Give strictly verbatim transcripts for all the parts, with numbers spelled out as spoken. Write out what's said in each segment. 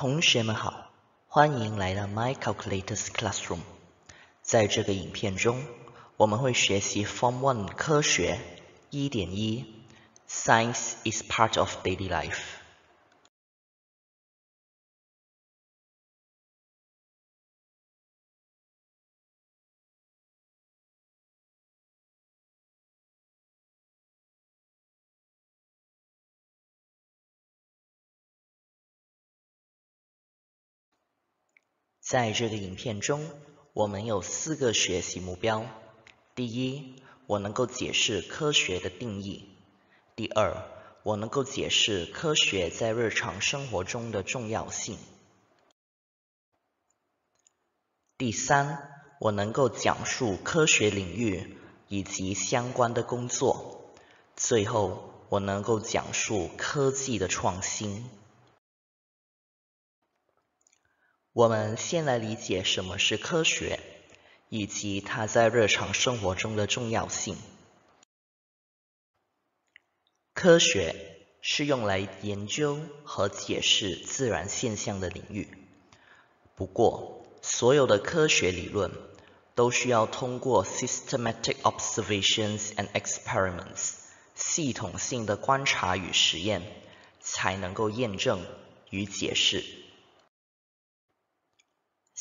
同学们好，欢迎来到 My Calculators Classroom。在这个影片中，我们会学习 Form one 科学 一点一 Science is part of daily life。在这个影片中，我们有四个学习目标。第一，我能够解释科学的定义；第二，我能够解释科学在日常生活中的重要性；第三，我能够讲述科学领域以及相关的工作；最后，我能够讲述科技的创新。我们先来理解什么是科学，以及它在日常生活中的重要性。科学是用来研究和解释自然现象的领域。不过，所有的科学理论都需要通过 systematic observations and experiments 系统性的观察与实验，才能够验证与解释。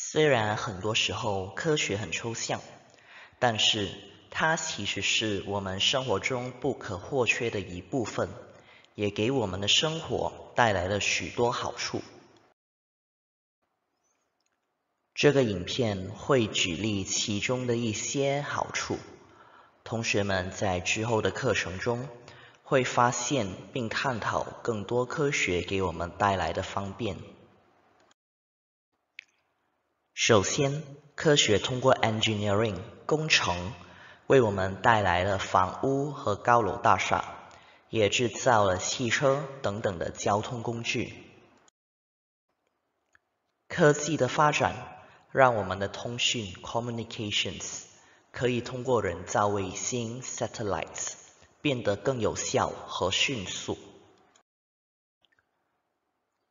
虽然很多时候科学很抽象，但是它其实是我们生活中不可或缺的一部分，也给我们的生活带来了许多好处。这个影片会举例其中的一些好处，同学们在之后的课程中会发现并探讨更多科学给我们带来的方便。首先，科学通过 engineering 工程为我们带来了房屋和高楼大厦，也制造了汽车等等的交通工具。科技的发展让我们的通讯 communications 可以通过人造卫星 satellites 变得更有效和迅速。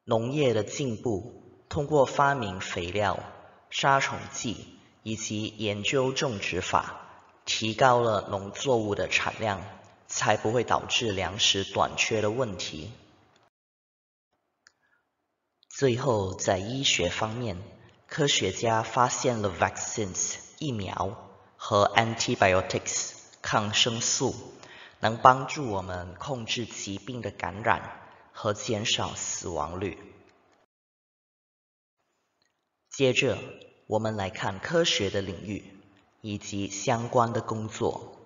农业的进步通过发明肥料、杀虫剂以及研究种植法，提高了农作物的产量，才不会导致粮食短缺的问题。最后，在医学方面，科学家发现了 vaccines 疫苗和 antibiotics 抗生素，能帮助我们控制疾病的感染和减少死亡率。接着，我们来看科学的领域以及相关的工作。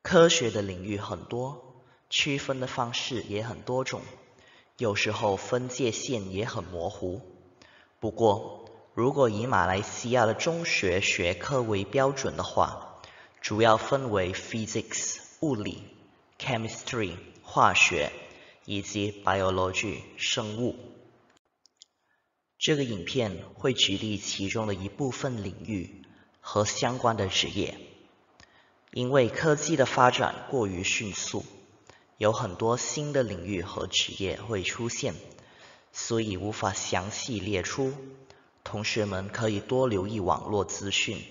科学的领域很多，区分的方式也很多种，有时候分界线也很模糊。不过，如果以马来西亚的中学学科为标准的话，主要分为 physics 物理、chemistry 化学以及 biology 生物。这个影片会举例其中的一部分领域和相关的职业。因为科技的发展过于迅速，有很多新的领域和职业会出现，所以无法详细列出。同学们可以多留意网络资讯。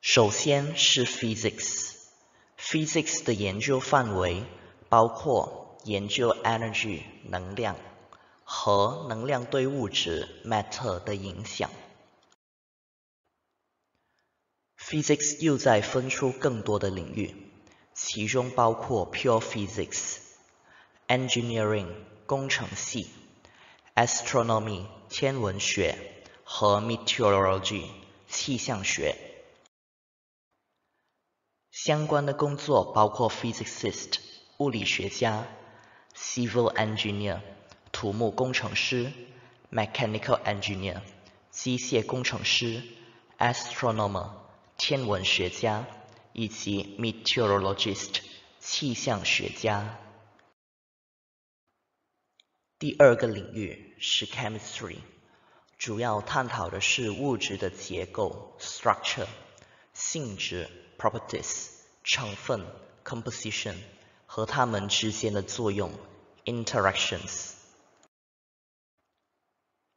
首先是 physics。physics 的研究范围包括研究 energy 能量和能量对物质 matter 的影响。Physics 又在分出更多的领域，其中包括 Pure Physics、Engineering 工程系、Astronomy 天文学和 Meteorology 气象学。相关的工作包括 Physicist 物理学家、Civil Engineer 土木工程师、Mechanical Engineer 机械工程师、Astronomer 天文学家以及 Meteorologist 气象学家。第二个领域是 Chemistry， 主要探讨的是物质的结构 structure、性质 properties、成分 composition 和它们之间的作用 （interactions）。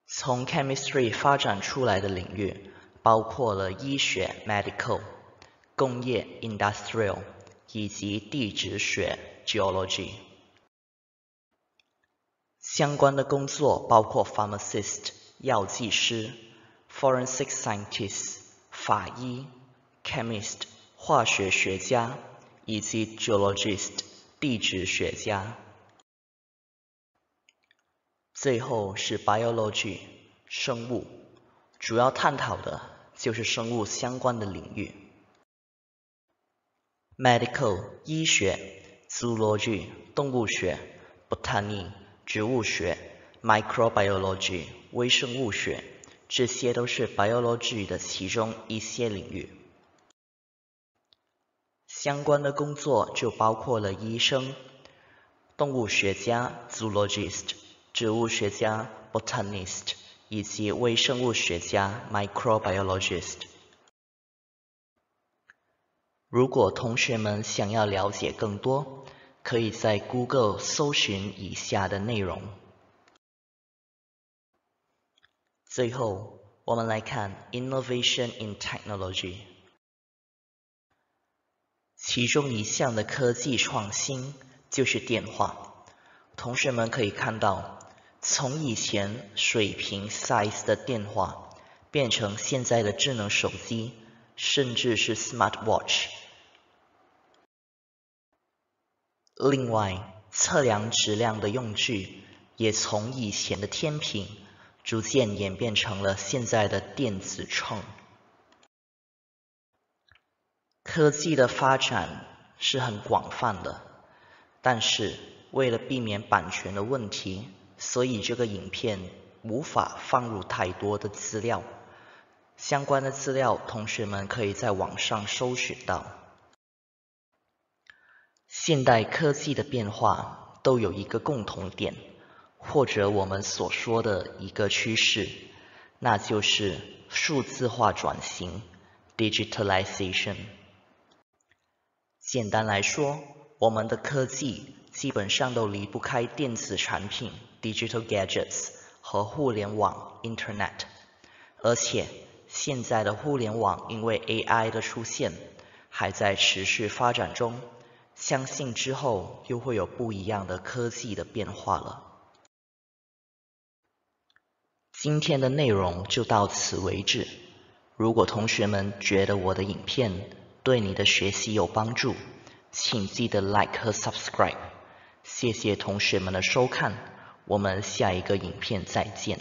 从 chemistry 发展出来的领域包括了医学 （medical）、工业 （industrial） 以及地质学 （geology）。相关的工作包括 pharmacist 药剂师、forensic scientist 法医、chemist 化学学家以及 geologist 地质学家。最后是 biology 生物，主要探讨的就是生物相关的领域。medical 医学 zoology 动物学 botany 植物学 microbiology 微生物学，这些都是 biology 的其中一些领域。相关的工作就包括了医生、动物学家 zoologist、植物学家 botanist 以及微生物学家 microbiologist。如果同学们想要了解更多，可以在 Google 搜寻以下的内容。最后，我们来看 Innovation in Technology。其中一项的科技创新就是电话。同学们可以看到，从以前水平 size 的电话，变成现在的智能手机，甚至是 smartwatch。另外，测量质量的用具也从以前的天平逐渐演变成了现在的电子秤。科技的发展是很广泛的，但是为了避免版权的问题，所以这个影片无法放入太多的资料。相关的资料，同学们可以在网上搜寻到。现代科技的变化都有一个共同点，或者我们所说的一个趋势，那就是数字化转型 （digitalization）。简单来说，我们的科技基本上都离不开电子产品 （digital gadgets） 和互联网 （internet）。而且，现在的互联网因为 A I 的出现，还在持续发展中。相信之后又会有不一样的科技的变化了。今天的内容就到此为止。如果同学们觉得我的影片对你的学习有帮助，请记得 like 和 subscribe。谢谢同学们的收看，我们下一个影片再见。